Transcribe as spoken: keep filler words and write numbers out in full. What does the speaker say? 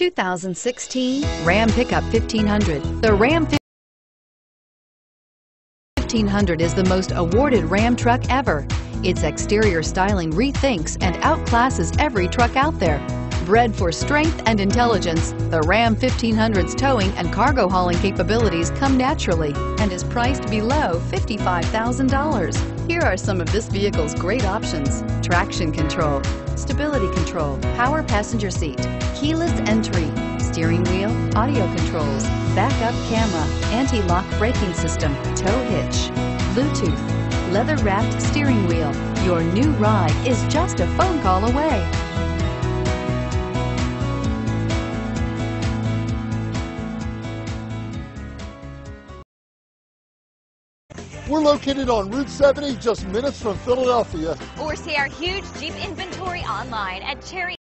two thousand sixteen Ram Pickup fifteen hundred. The Ram fifteen hundred is the most awarded Ram truck ever. Its exterior styling rethinks and outclasses every truck out there. Bred for strength and intelligence, the Ram fifteen hundred's towing and cargo hauling capabilities come naturally and is priced below fifty-five thousand dollars. Here are some of this vehicle's great options: traction control, stability control, power passenger seat, keyless entry, steering wheel audio controls, backup camera, anti-lock braking system, tow hitch, Bluetooth, leather-wrapped steering wheel. Your new ride is just a phone call away. We're located on Route seventy, just minutes from Philadelphia. Or see our huge Jeep inventory online at Cherry